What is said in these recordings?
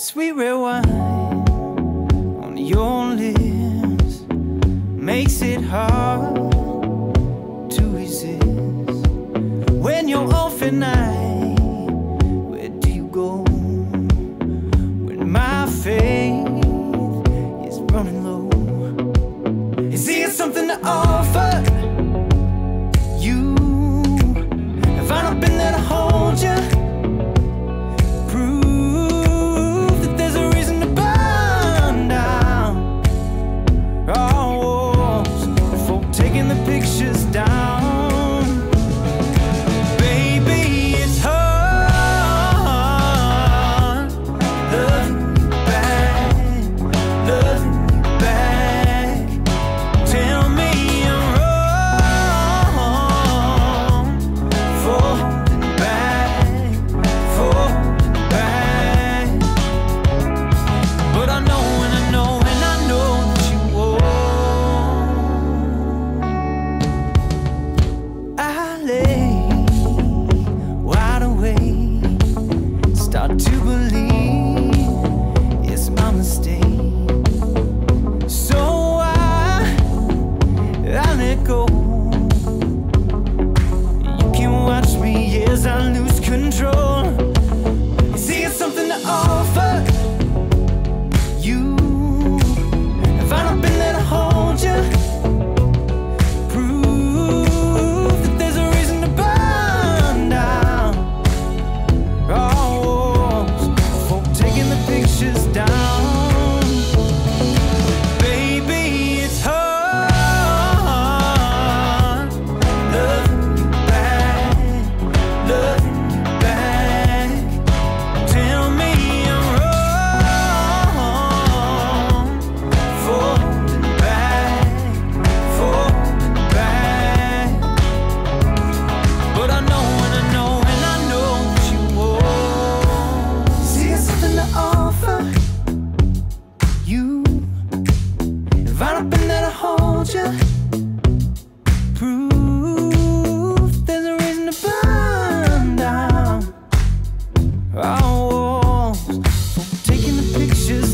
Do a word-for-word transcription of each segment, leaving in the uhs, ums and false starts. sweet red wine on your lips makes it hard to resist. When you're off at night, where do you go? When my faith is running low, is there something to offer you? Have I not been there to hold you?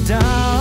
Down.